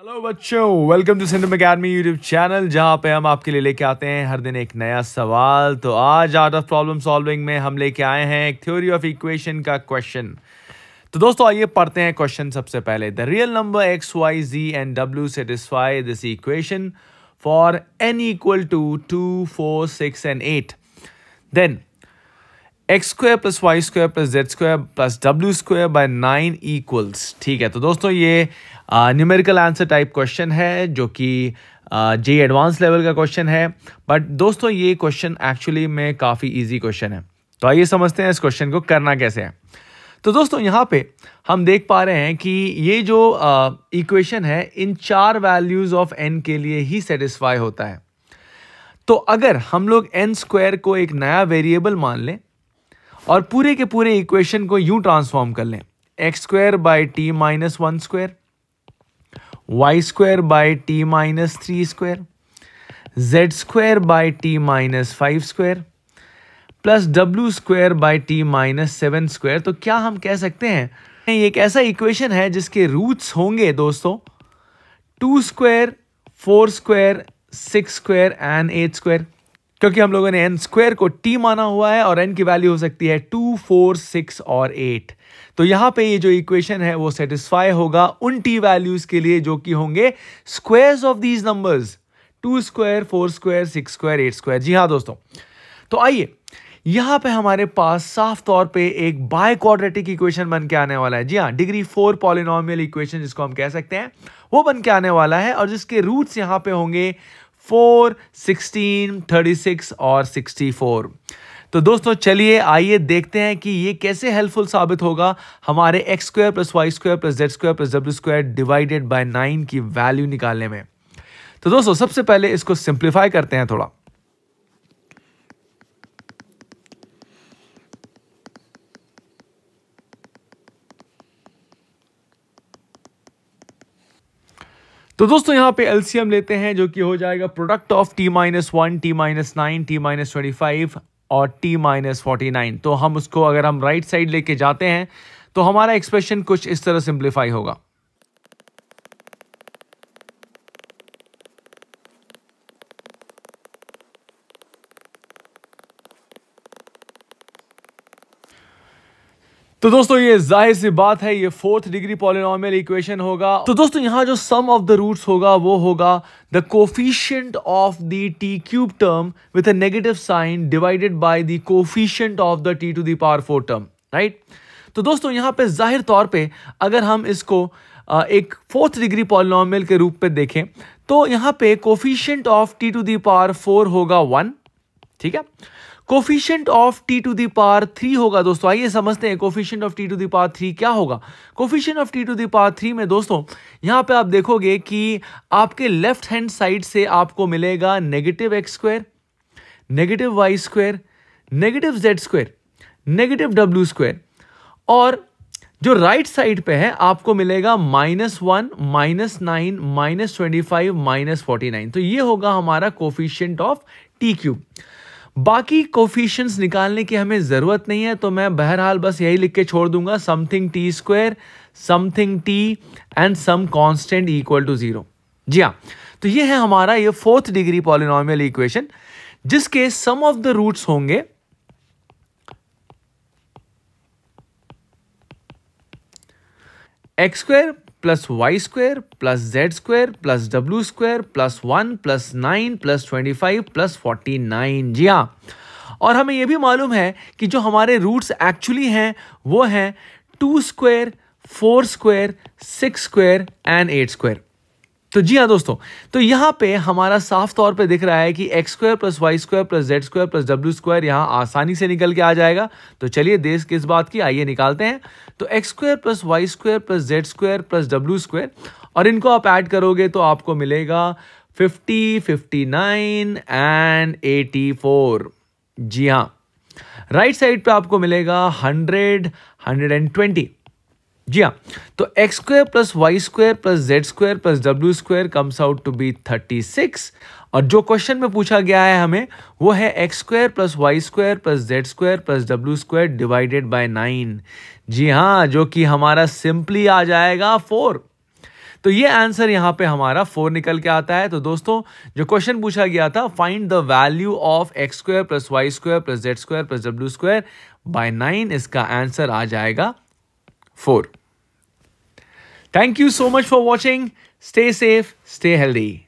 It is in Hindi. हेलो बच्चों, welcome to Centum academy YouTube channel, जहां पे हम आपके लिए लेके आते हैं हर दिन एक नया सवाल। तो आज आर्ट ऑफ प्रॉब्लम सॉल्विंग में हम लेके आए हैं एक थ्योरी ऑफ इक्वेशन का क्वेश्चन। तो दोस्तों आइए पढ़ते हैं क्वेश्चन। सबसे पहले the real number x y z and डब्ल्यू satisfy this equation for n equal to 2, 4, 6 and 8। Then x² + y² + z² + w² / 9 equals. ठीक है, तो दोस्तों ये न्यूमेरिकल आंसर टाइप क्वेश्चन है जो कि JEE एडवांस लेवल का क्वेश्चन है। बट दोस्तों ये क्वेश्चन एक्चुअली में काफ़ी इजी क्वेश्चन है। तो आइए समझते हैं इस क्वेश्चन को करना कैसे है। तो दोस्तों यहाँ पे हम देख पा रहे हैं कि ये जो इक्वेशन है इन 4 वैल्यूज़ ऑफ n के लिए ही सेटिस्फाई होता है। तो अगर हम लोग n² को एक नया वेरिएबल मान लें और पूरे के पूरे इक्वेशन को यूँ ट्रांसफॉर्म कर लें, x² / (t - 1²), y² / (t - 3²), z² / (t - 5²) plus w² / (t - 7²। तो क्या हम कह सकते हैं ये एक ऐसा इक्वेशन है जिसके रूट्स होंगे दोस्तों 2², 4², 6² and 8², क्योंकि हम लोगों ने n² को t माना हुआ है और n की वैल्यू हो सकती है 2, 4, 6 और 8। तो यहाँ पे ये जो इक्वेशन है वो सेटिस्फाई होगा उन t वैल्यूज़ के लिए जो कि होंगे स्क्वायर्स ऑफ दीज नंबर्स 2², 4², 6², 8²। जी हाँ दोस्तों, तो आइए यहाँ पे हमारे पास साफ तौर पे एक बाय क्वाड्रेटिक इक्वेशन बन के आने वाला है। जी हाँ, डिग्री 4 पॉलिनोमियल इक्वेशन जिसको हम कह सकते हैं वो बन के आने वाला है, और जिसके रूट्स यहाँ पे होंगे 4, 16, 36 और 64। तो दोस्तों चलिए आइए देखते हैं कि ये कैसे हेल्पफुल साबित होगा हमारे x² + y² + z² + w² / 9 की वैल्यू निकालने में। तो दोस्तों सबसे पहले इसको सिंप्लीफाई करते हैं थोड़ा। तो दोस्तों यहाँ पे एलसीएम लेते हैं जो कि हो जाएगा product of (t - 1), (t - 9), (t - 25) और (t - 49). तो हम उसको अगर हम राइट साइड लेके जाते हैं तो हमारा एक्सप्रेशन कुछ इस तरह सिंप्लीफाई होगा। तो दोस्तों ये जाहिर सी बात है ये 4th डिग्री पॉलिनोमियल इक्वेशन होगा। तो दोस्तों यहाँ जो सम ऑफ द रूट्स होगा वो होगा the coefficient of the t³ term with a negative sign divided by the coefficient of the t⁴ term, right. तो दोस्तों यहाँ पे जाहिर तौर पे अगर हम इसको एक 4th डिग्री पॉलिनोमियल के रूप में देखें तो यहाँ पे कोफिशिएंट ऑफ t⁴ होगा 1, ठीक है। कोफिशिएंट ऑफ t⁴ होगा। दोस्तों आइए समझते हैं कोफिशिएंट ऑफ t⁴ क्या होगा। कोफिशिएंट ऑफ t⁴ में दोस्तों यहाँ पे आप देखोगे कि आपके लेफ्ट हैंड साइड से आपको मिलेगा -x², -y², -z², -w², और जो राइट साइड पे है आपको मिलेगा -1, -9, -25, -49। तो ये होगा हमारा कोफिशिएंट ऑफ t³। बाकी कोफिशिएंट्स निकालने की हमें ज़रूरत नहीं है, तो मैं बहरहाल बस यही लिख के छोड़ दूंगा something t², something t and some constant equal to 0। जी हाँ, तो ये है हमारा ये 4th डिग्री पॉलिनोमियल इक्वेशन जिसके सम ऑफ द रूट्स होंगे x² + y² + z² + w² + 1 + 9 + 25 + 49। जी हाँ, और हमें यह भी मालूम है कि जो हमारे रूट्स एक्चुअली हैं वो हैं 2², 4², 6² and 8²। तो जी हाँ दोस्तों, तो यहाँ पे हमारा साफ तौर पे दिख रहा है कि x² + y² + z² + w² यहाँ आसानी से निकल के आ जाएगा। तो चलिए देर किस बात की, आइए निकालते हैं। तो x² + y² + z² + w², और इनको आप ऐड करोगे तो आपको मिलेगा 50, 59 and 84। जी हाँ, राइट साइड पे आपको मिलेगा 100, 120। जी हाँ, तो x² + y² + z² + w² comes out to B 36, और जो क्वेश्चन में पूछा गया है हमें वो है x² + y² + z² + w² divided by 9। जी हाँ, जो कि हमारा सिंपली आ जाएगा 4। तो ये आंसर यहाँ पे हमारा 4 निकल के आता है। तो दोस्तों जो क्वेश्चन पूछा गया था, find the value of x square plus y square plus z square plus डब्ल्यू स्क्वायर बाय 9, इसका आंसर आ जाएगा 4। Thank you so much for watching. Stay safe, stay healthy.